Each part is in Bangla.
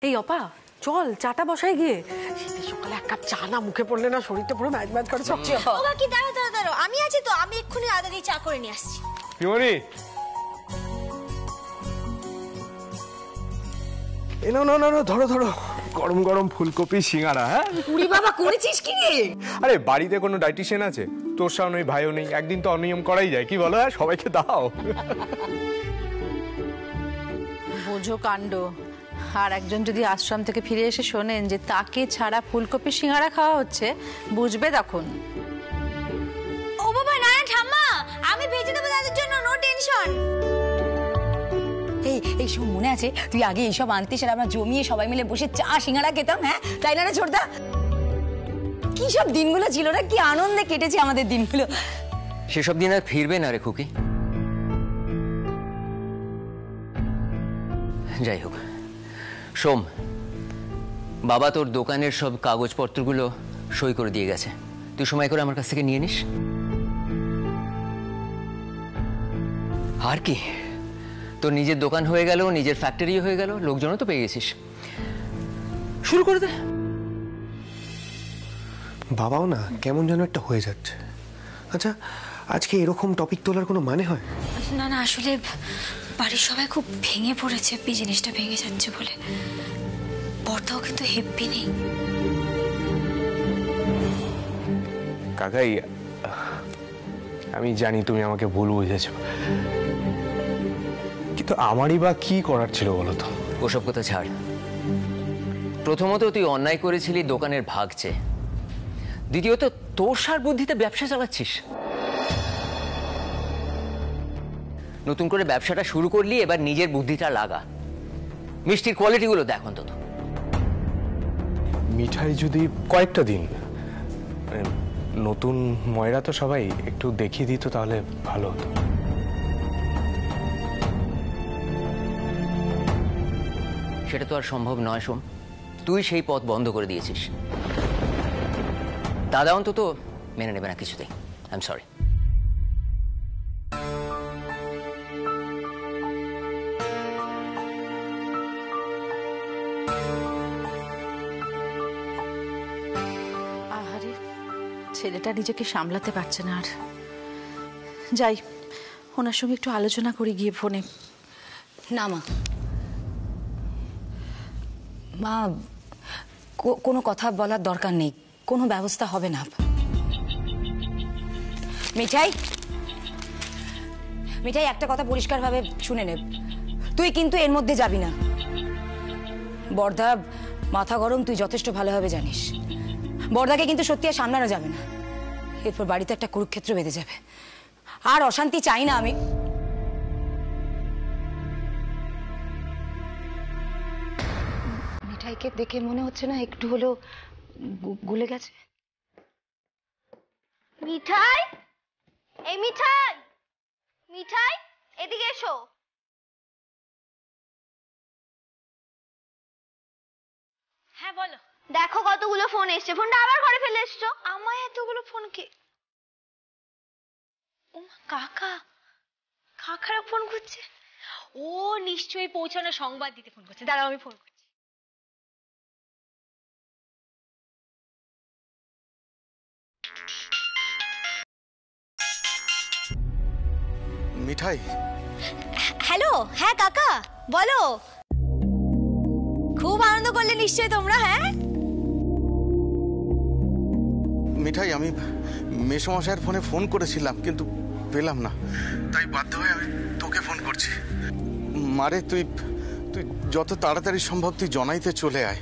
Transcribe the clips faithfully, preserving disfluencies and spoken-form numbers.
Hey, Opa, chol, chata boshai giye. Shokale ek cup cha na mukhe porle na shorite puro match match kore chokchi. Oba ki daro daro daro. Ami achi to ami ekkhuni adari cha kore niye aschi. Piori. Eh no no no no, dhoro dhoro. Gorom gorom phulkopi shingara, ha? Puri baba kore chiz ki re? Arey barite kono dietitian ache. Tor shonoi bhaio nei. Ekdin to oniyom korai jay ki bolo, shobai ke dao. Bojho kando. আর একজন যদি আশ্রম থেকে ফিরে এসে শুনেন যে তাকে ছাড়া ফুলকপি সিঙ্গারা খাওয়া হচ্ছে বুঝবে তখন ও বাবা না ঠাম্মা আমি ভেজে দেব তাদের জন্য নো টেনশন এই এই সব মনে আছে তুই আগে এই সব আনতিস আর আমরা জমিয়ে সবাই মিলে বসে চা সিঙ্গারা খেতাম হ্যাঁ তাই না রে ছোটদা কি সব দিনগুলো ছিল না কি আনন্দে কেটেছে আমাদের দিনগুলো সেসব দিন আর ফিরবে না রে খুকি যাই হোক শোম বাবা তোর দোকানের সব কাগজপত্রগুলো সই করে দিয়ে গেছে তুই সময় করে আমার কাছ থেকে নিয়ে নিস আর কি তোর নিজের দোকান হয়ে গেল নিজের ফ্যাক্টরি হয়ে গেল লোকজনও তো পেয়ে গেছিস শুরু করে দে বাবাও না কেমন যেন একটা হয়ে যাচ্ছে আচ্ছা আজকে এরকম টপিক তোলার কোনো মানে হয় না না আসলে বাড়ির সবাই খুব ভেঙে পড়েছে এই জিনিসটা ভেঙে যাচ্ছে বলে বর্তাও কিন্তু হেপি নেই কাকাই আমি জানি তুমি আমাকে ভুল বুঝেছো কিন্তু আমারই বা কি করার ছিল বলো তো ওসব কথা ছাড় প্রথমত তুই অন্যায় করেছিলি দোকানের ভাগ চেয়ে দ্বিতীয়ত তোর সার বুদ্ধিতে ব্যবসা চালাচ্ছিস নতুন করে ব্যবসাটা শুরু করলি এবার নিজের বুদ্ধিটা লাগা মিষ্টির কোয়ালিটিগুলো দেখ অন্তত মিঠাই যদি কয়েকটা দিন নতুন ময়রা তো সবাই একটু দেখিয়ে দিত তাহলে ভালো হতো সেটা তো আর সম্ভব নয় সোম তুই সেই পথ বন্ধ করে দিয়েছিস দাদা অন্তত মেনে নেবে না কিছুতেই আই এম সরি ছেলেটা নিজেকে সামলাতে পারছে না আর যাই ওনার সঙ্গে একটু আলোচনা করে গিয়ে ফোনে না মা মা কোনো কথা বলার দরকার নেই কোনো ব্যবস্থা হবে না মিঠাই মিঠাই একটা কথা পরিষ্কারভাবে শুনে নে তুই কিন্তু এর মধ্যে যাবি না বর্দা মাথা গরম তুই যথেষ্ট ভালোভাবে জানিস বর্দাকে কিন্তু সত্যি আর সামলানো যাবে না এরপর বাড়িতে একটা কুরুক্ষেত্র বেঁধে যাবে আর অশান্তি চাই না আমি মিঠাইকে দেখে মনে হচ্ছে না একটু হলো গলে গেছে মিঠাই এই মিঠাই মিঠাই এদিকে এসো হ্যাঁ বলো দেখো কতগুলো ফোন এসেছে ফোনটা আবার ঘরে ফেলে এসেছো আমায় এতগুলো ফোন কে ও কাকা কাকারা ফোন করছে ও নিশ্চয়ই পৌঁছানো সংবাদ দিতে ফোন করছে দাঁড়াও আমি ফোন করছি মিঠাই হ্যালো হ্যাঁ কাকা বলো খুব আনন্দ করলে নিশ্চয়ই তোমরা হ্যাঁ মিঠাই আমি মেশমশায়ের ফোনে ফোন করেছিলাম কিন্তু পেলাম না তাই বাধ্য হয়ে আমি তোকে ফোন করছি মারে তুই তুই যত তাড়াতাড়ি সম্ভব তুই জানাইতে চলে আয়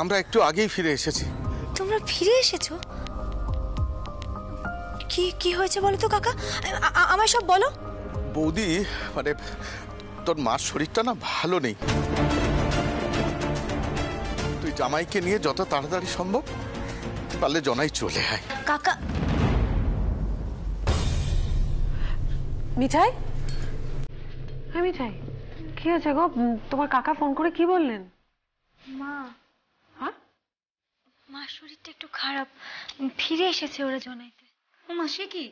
আমরা একটু আগেই ফিরে এসেছি তোমরা ফিরে এসেছো কি কি হয়েছে বলো তো কাকা আমায় সব বলো বৌদি মানে তোর মার শরীরটা না ভালো নেই তুই জামাইকে নিয়ে যত তাড়াতাড়ি সম্ভব পারলে জনাই চলে আয় কাকা মিঠাই হ্যাঁ মিঠাই কি হয়েছে গো তোমার কাকা ফোন করে কি বললেন মা হ্যাঁ মা শরীরটা একটু খারাপ ফিরে এসেছে ওরা জনাইতে ও মা সে কি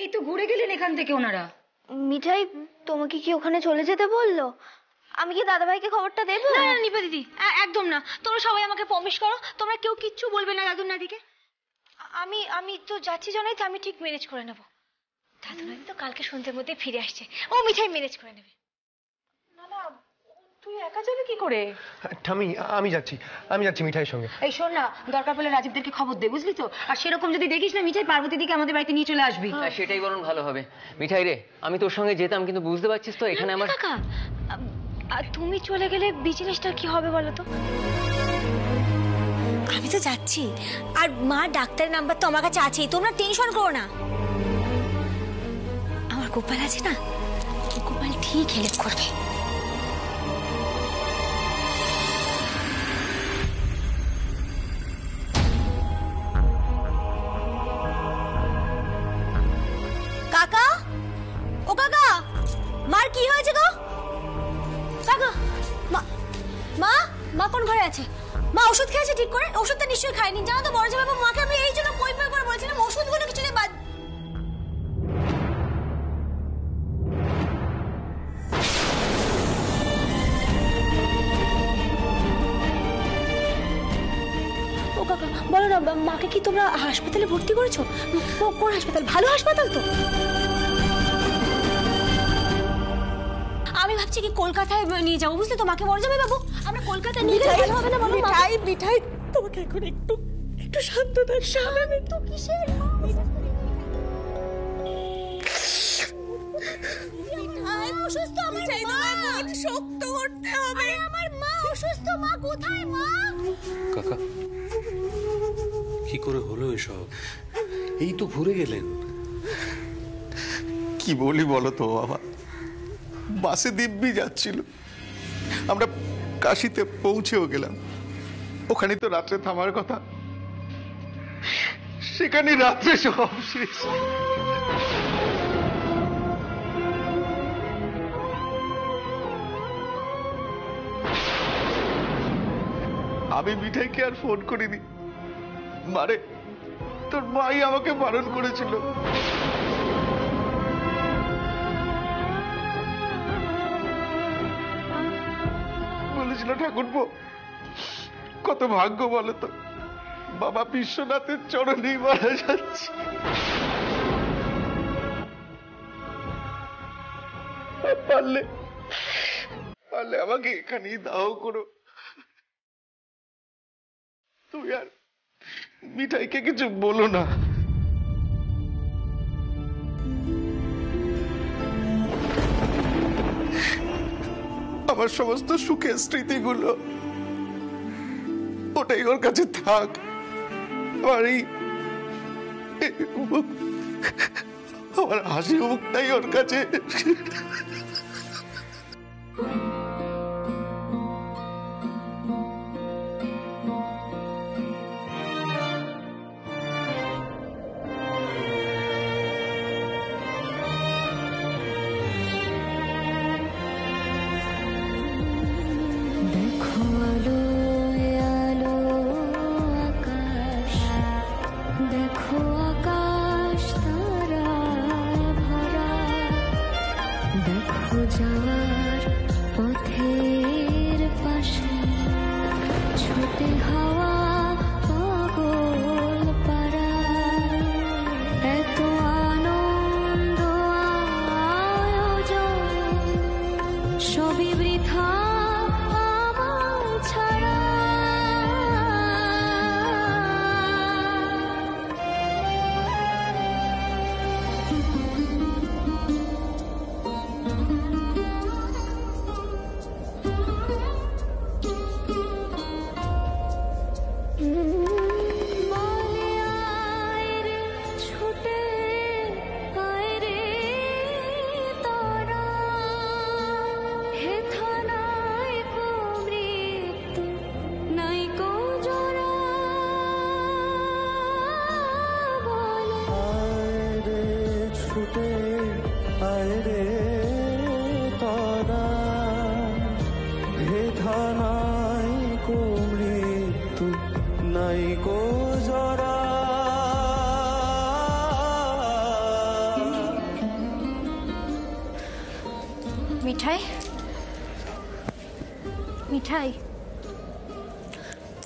এই তো ঘুরে গেলেন এখান থেকে ওনারা মিঠাই তোমাকে কি ওখানে চলে যেতে বললো আমি কি দাদা ভাইকে খবরটা দেবো? না না নিপা দিদি একদম না, তোমরা সবাই আমাকে প্রমিস করো তোমরা কেউ কিচ্ছু বলবে না দাদু নাদিকে। আমি আমি তো যাচ্ছি জানাই, তো আমি ঠিক ম্যানেজ করে নেবো। দাদু নাদি তো কালকে সন্ধ্যের মধ্যে ফিরে আসছে, ও মিঠাই ম্যানেজ করে নেবে। না না তুই একা যাবে কি করে? ঠামি আমি যাচ্ছি, আমি যাচ্ছি মিঠাইয়ের সঙ্গে। এই শোন না, দরকার পড়লে রাজীবদেরকে খবর দে বুঝলি তো, আর সেরকম যদি দেখিস না মিঠাই পার্বতী দিকে আমাদের বাড়িতে নিয়ে চলে আসবি। সেটাই বরং ভালো হবে। মিঠাই রে আমি তোর সঙ্গে যেতাম কিন্তু বুঝতে পারছিস তো এখানে আমার কাকা, তুমি চলে গেলে বিজনেসটা কি হবে বলো তো? আমি তো যাচ্ছি, আর মা ডাক্তারের নাম্বার তো আমার কাছে আছেই, তোমরা টেনশন করো না। আমার গোপাল আছে না, গোপাল ঠিক হেল্প করবে। কাকা ও কাকা, মার কি হয়েছে গো? কাকা মা মা মা কোন ঘরে আছে? মা ওষুধ খেয়েছে ঠিক করে? ওষুধটা নিশ্চয়ই খাইনি, জানো তো বড় বাবু মাকে আমি এই জন্য পই পই করে বলছিলাম ওষুধগুলো কিছু নেই। ও কাকা বলো না, মাকে কি তোমরা হাসপাতালে ভর্তি করেছো? কোন হাসপাতাল? ভালো হাসপাতাল তো? আমি ভাবছি কি কলকাতায় নিয়ে যাবো বুঝলি তো, মাকে বড় যাবে বাবু আমরা কলকাতায় নিয়ে যাই, হবে না বলো? মিঠাই মিঠাই তোমাকে এখন একটু একটু শান্ত থাক, শান্ত একটু কিসের মিঠাই অসুস্থ, আমার মা শক্ত করতে হবে। আমার মা অসুস্থ, মা কোথায় মা? কাকা কি করে হলো এসব? এই তো ঘুরে গেলেন, কি বলি বলো তো বাবা, বাসে দিব্যি যাচ্ছিল, আমরা কাশিতে পৌঁছেও গেলাম, ওখানে তো রাত্রে থামার কথা, সেখানে রাত্রে সব শেষ। আমি মিঠাইকে আর ফোন করিনি, মারে তোর ভাই আমাকে বারণ করেছিল। ঠাকুরপো কত ভাগ্য বলো তো, বাবা বিশ্বনাথের চরণেই মারা যাচ্ছে, পারলে পারলে আমাকে এখানেই দাও করো, তুমি আর মিঠাইকে কিছু বলো না। আমার সমস্ত সুখের স্মৃতিগুলো ওটাই ওর কাছে থাক, আর আমার হাসি মুখটাই ওর কাছে। মিঠাই,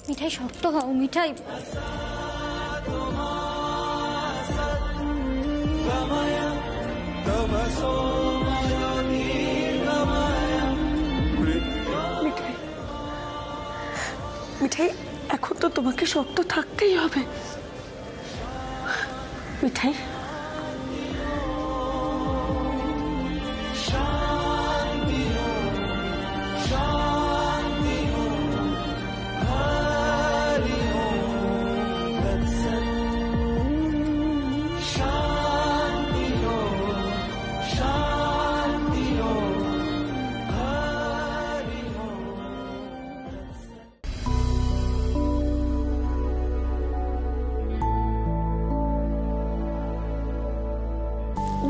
মিঠাই শক্ত হও মিঠাই। মিঠাই, এখন তো তোমাকে শক্ত থাকতেই হবে মিঠাই।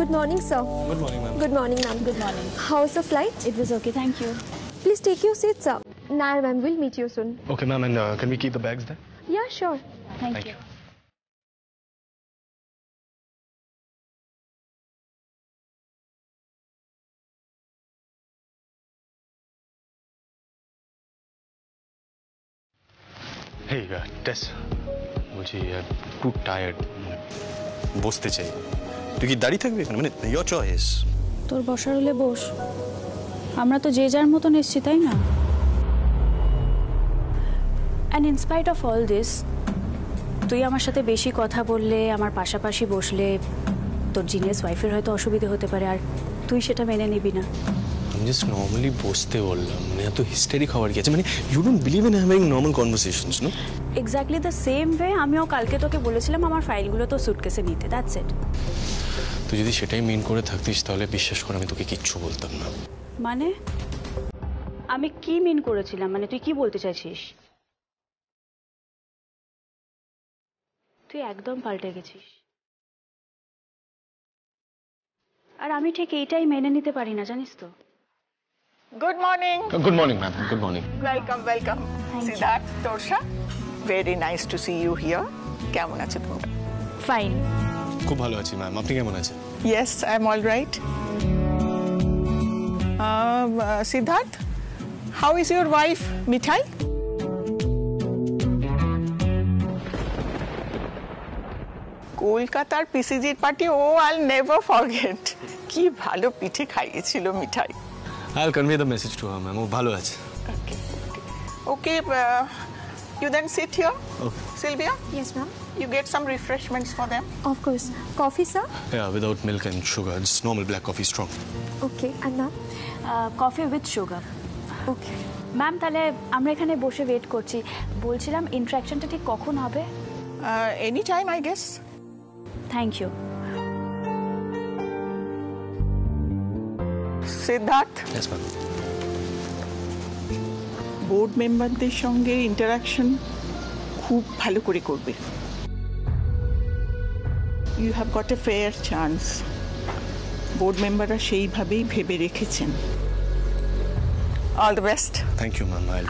Good morning, sir. Good morning, ma'am. Good morning, ma'am. Good morning. How was the flight? It was okay, thank you. Please take your seat, sir. Nair, ma'am, we'll meet you soon. Okay, ma'am, and uh, can we keep the bags there? Yeah, sure. Thank, thank you. you. Hey, uh, Tess. I'm too tired. I'm tired. তুই কি দাঁড়িয়ে থাকবি এখানে? মানে ইয়োর চয়েস। তোর বসার হলে বস, আমরা তো যে যার মতন এসছি, তাই না? And in spite of all this, তুই আমার সাথে বেশি কথা বললে, আমার পাশাপাশি বসলে তোর জিনিয়াস ওয়াইফের হয়তো অসুবিধা হতে পারে, আর তুই সেটা মেনে নিবি না। আমি জাস্ট নর্মালি বসতে বললাম, মানে এত হিস্টেরিক হওয়ার কি আছে? মানে you don't believe in having normal conversations, no? Exactly the same way আমিও কালকে তোকে বলেছিলাম আমার ফাইলগুলো তো স্যুটকেসে নিতে, দ্যাটস ইট। তুই যদি সেটাই মিন করে থাকতিস তাহলে বিশ্বাস কর আমি তোকে কিচ্ছু বলতাম না। মানে আমি কি মিন করেছিলাম? মানে তুই কি বলতে চাইছিস? তুই একদম পাল্টে গেছিস, আর আমি ঠিক এইটাই মেনে নিতে পারি না, জানিস তো। Good morning. Good morning ma'am. Good morning. Welcome, welcome. Siddharth, Torsha, very nice to see you here. কেমন আছো তুমি? ফাইন। খুব ভালো আছি ম্যাম, আপনি কেমন আছেন? Yes, I am all right. Siddharth, how is your wife Mithai? কলকাতার পিসিজির party, oh I will never forget. কি ভালো পিঠে খাইয়েছিল Mithai. I will convey the message to her ma'am, ও ভালো আছে। Okay okay, you then sit here. Sylvia. Yes ma'am. You get some refreshments for them? Of course. Coffee, sir? Yeah, without milk and sugar. Just normal black coffee, strong. Okay, Anna? Uh, coffee with sugar. Okay. Ma'am, tale, amra ekhane boshe wait korchi. Bolchilam interaction ta thik kokhon hobe? Any time, I guess. Thank you. Siddharth? Yes, ma'am. Board member der shonge interaction khub bhalo kore korbe. You have got a fair chance. Board member ra sheibhabei bhebe rekhechen. All the best. Thank you, ma'am. I'll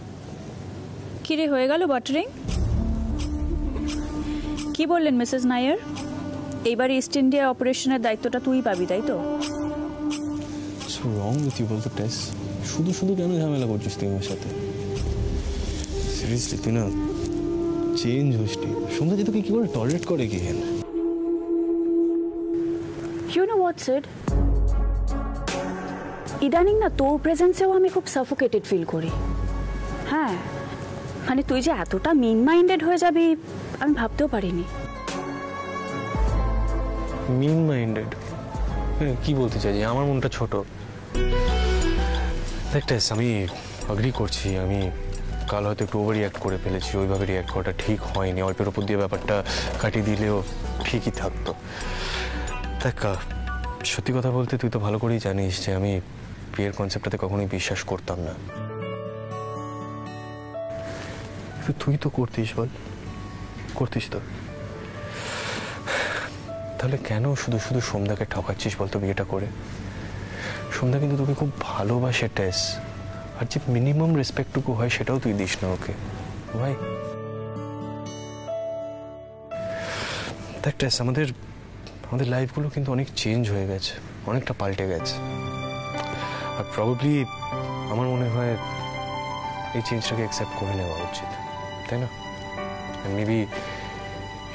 try my best. Come. Ki re hoye gelo buttering? কি বললেন মিসেস নায়ার? এইবার ইস্ট ইন্ডিয়া অপারেশনের দায়িত্বটা তুই পাবি, তাই তো? রং উইথ ইউ বলতো টেস, শুধু শুধু কেন ঝামেলা করছিস তুই আমার সাথে? সিরিয়াসলি তুই না চেঞ্জ হোস তুই। সন্ধ্যা যে তোকে কি করে টলারেট করে কি হেন? ইউ নো হোয়াট সিড, ইদানিং না তোর প্রেজেন্সেও আমি খুব সাফোকেটেড ফিল করি। হ্যাঁ, মানে তুই যে এতটা মিন মাইন্ডেড হয়ে যাবি আমি ভাবতেও পারিনি। মিন মাইন্ডেড কি বলতে চাই? আমার মনটা ছোট। দেখতেস, আমি এগ্রি করছি, আমি কাল হয়তো একটু ওভার রিঅ্যাক্ট করে ফেলেছি। ওইভাবে রিঅ্যাক্ট করাটা ঠিক হয়নি। অল্পের উপর দিয়ে ব্যাপারটা কাটিয়ে দিলেও ঠিকই থাকতো। দেখ, সত্যি কথা বলতে তুই তো ভালো করেই জানিস যে আমি বিয়ের কনসেপ্টটাতে কখনোই বিশ্বাস করতাম না। তুই তো করতিস, বল করতিস তো। তাহলে কেন শুধু শুধু সোমদাকে ঠকাচ্ছিস বলতো বিয়েটা করে? সোমদা কিন্তু তোকে খুব ভালোবাসে টেস, আর যে মিনিমাম রেসপেক্টটুকু হয় সেটাও তুই দিস না ওকে। ভাই দ্যাট ইজ আমাদের আমাদের লাইফগুলো কিন্তু অনেক চেঞ্জ হয়ে গেছে, অনেকটা পাল্টে গেছে। আর প্রবাবলি আমার মনে হয় এই চেঞ্জটাকে অ্যাকসেপ্ট করে নেওয়া উচিত, তাই না? মেবি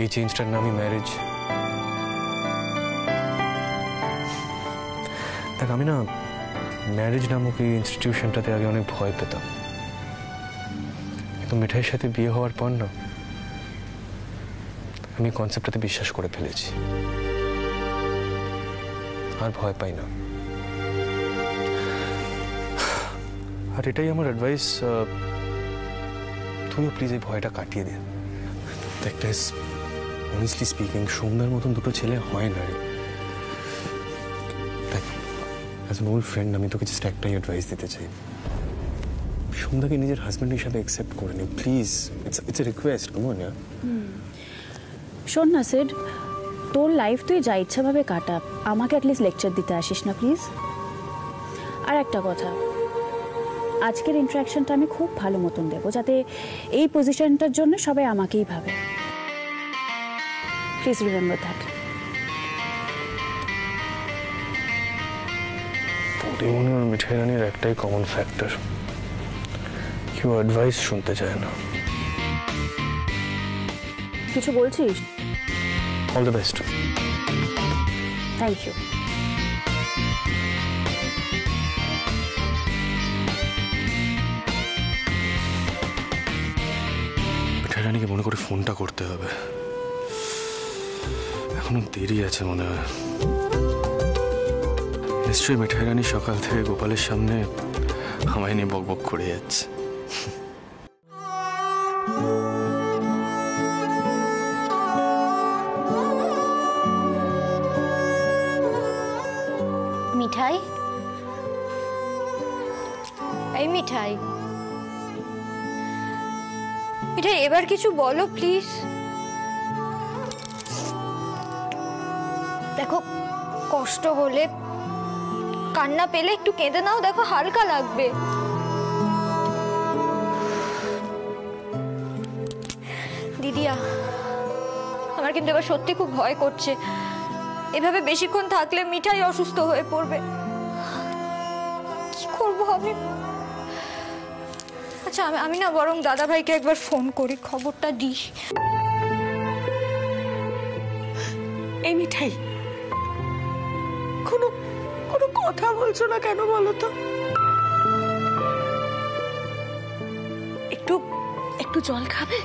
এই চেঞ্জটার নামই ম্যারেজ। দেখ আমি না ম্যারেজ নামক এই ইনস্টিটিউশনটাতে আগে অনেক ভয় পেতাম, কিন্তু মিঠাইয়ের সাথে বিয়ে হওয়ার পর না আমি কনসেপ্টটাতে বিশ্বাস করে ফেলেছি, আর ভয় পাই না। আর এটাই আমার অ্যাডভাইস, তুইও প্লিজ এই ভয়টা কাটিয়ে দে। একটা অনেস্টলি স্পিকিং সোমদার মতন দুটো ছেলে হয় না রে। অ্যাজ এন ওল্ড ফ্রেন্ড আমি তোকে জাস্ট একটাই অ্যাডভাইস দিতে চাই, সোমদাকে নিজের হাজব্যান্ড হিসাবে অ্যাকসেপ্ট করে নে please. It's it's a request, come on. শোন না সিড, তোর লাইফ তুই যা ইচ্ছাভাবে কাটা, আমাকে অ্যাটলিস্ট লেকচার দিতে আসিস না প্লিজ। আর একটা কথা, আজকের ইন্টারাকশনটা আমি খুব ভালো মতন দেবো, যাতে এই পজিশনটার জন্য সবাই আমাকেই ভাবে। Please remember that. পরিমন আর মিঠাই রানীর একটাই কমন ফ্যাক্টর, কেউ অ্যাডভাইস শুনতে চায় না। কিছু বলছিস? All the best. Thank you. মিঠাইরানীকে মনে করে ফোনটা করতে হবে, এখনো দেরি আছে মনে হয়। নিশ্চয়ই মিঠাইরানী সকাল থেকে গোপালের সামনে আমায় নিয়ে বকবক করে যাচ্ছে। মিঠাই, এই মিঠাই, মিঠাই এবার কিছু বলো প্লিজ। দেখো কষ্ট হলে, কান্না পেলে একটু কেঁদে নাও, দেখো হালকা লাগবে। দিদিয়া আমার কিন্তু এবার সত্যি খুব ভয় করছে, এভাবে বেশিক্ষণ থাকলে মিঠাই অসুস্থ হয়ে পড়বে, কি করবো আমি? আচ্ছা আমি না বরং দাদা ভাইকে একবার ফোন করি, খবরটা দি। এই মিঠাই কোনো কোনো কথা বলছো না কেন বলো তো? একটু একটু জল খাবে?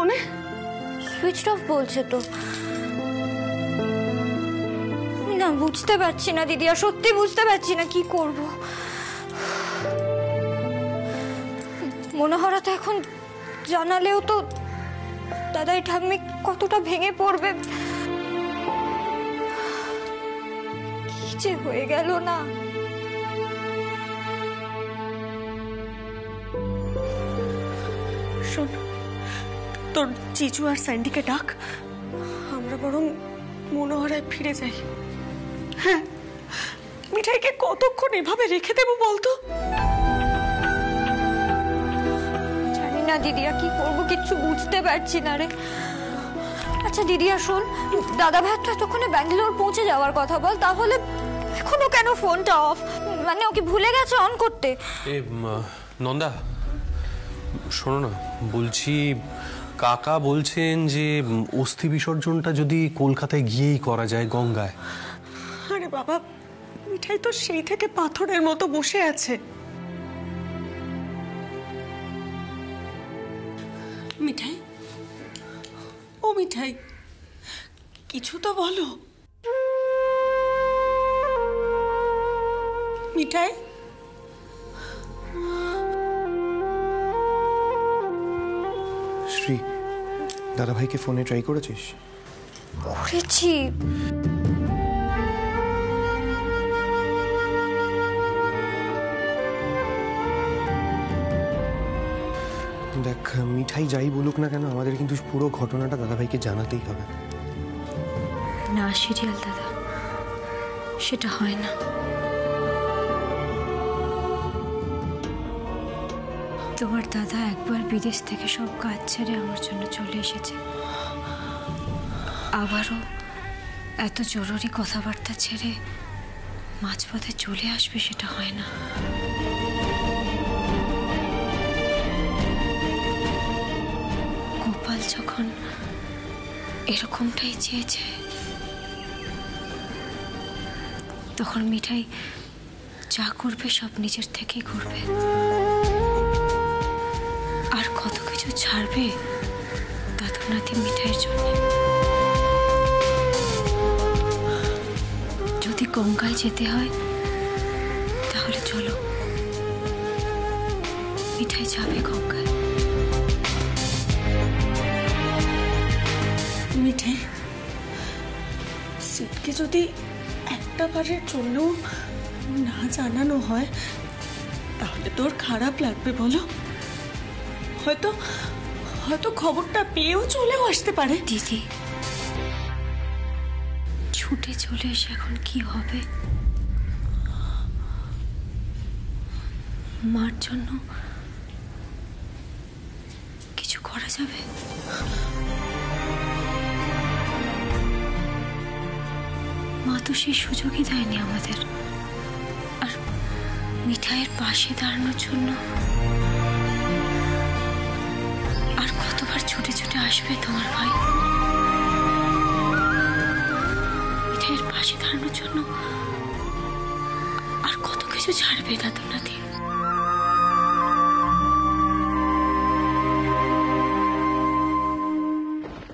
ফোনে সুইচ অফ বলছে তো? না বুঝতে পারছি না দিদি, আর সত্যি বুঝতে পারছি না কি করব। মনোহরা তো এখন জানালেও তো দাদাই ঠাম্মি কতটা ভেঙে পড়বে, কি যে হয়ে গেল না। শোন তোর চিচু আর স্যান্ডিকে ডাক, আমরা বরং মনোহরায় ফিরে যাই। হ্যাঁ মিঠাইকে কতক্ষণ এভাবে রেখে দেবো বলতো? জানি না দিদিয়া কি করবো, কিচ্ছু বুঝতে পারছি না রে। আচ্ছা দিদিয়া শোন, দাদা ভাই তো এতক্ষণে ব্যাঙ্গালোর পৌঁছে যাওয়ার কথা বল, তাহলে এখনো কেন ফোনটা অফ? মানে ওকে ভুলে গেছে অন করতে? এ নন্দা শোনো না, বলছি কাকা বলছেন যে অস্থি বিসর্জনটা যদি কলকাতায় গিয়েই করা যায়, গঙ্গায়। আরে বাবা মিঠাই তো সেই থেকে পাথরের মতো বসে আছে। মিঠাই, ও মিঠাই কিছু তো বলো। মিঠাই শ্রী, দাদা ভাইকে ফোনে ট্রাই করেছিস? করেছি। দেখ মিঠাই যাই বলুক না কেন আমাদের কিন্তু পুরো ঘটনাটা দাদাভাইকে জানাতেই হবে। না সিরিয়াল দাদা, সেটা হয় না। তোমার দাদা একবার বিদেশ থেকে সব কাজ ছেড়ে আমার জন্য চলে এসেছে, আবারও এত জরুরি কথাবার্তা ছেড়ে মাঝপথে চলে আসবে সেটা হয় না। গোপাল যখন এরকমটাই চেয়েছে তখন মিঠাই যা করবে সব নিজের থেকেই করবে। আর কত কিছু ছাড়বে দাদুর নাতি মিঠাইয়ের জন্য। যদি গঙ্গায় যেতে হয় তাহলে চলো, মিঠাই যাবে গঙ্গায়। মিঠাই সিটকে যদি একটা বারের জন্য না জানানো হয় তাহলে তোর খারাপ লাগবে বলো? হয়তো হয়তো খবরটা পেয়েও চলেও আসতে পারে। দিদি ছুটে চলে এসে এখন কি হবে? মার জন্য কিছু করা যাবে? মা তো সেই সুযোগই দেয়নি আমাদের। আর মিঠাইয়ের পাশে দাঁড়ানোর জন্য আর কতবার ছুটে ছুটে আসবে তোমার ভাই? মিঠাইয়ের পাশে দাঁড়ানোর জন্য আর কত কিছু ছাড়বে দাদুর নাতি?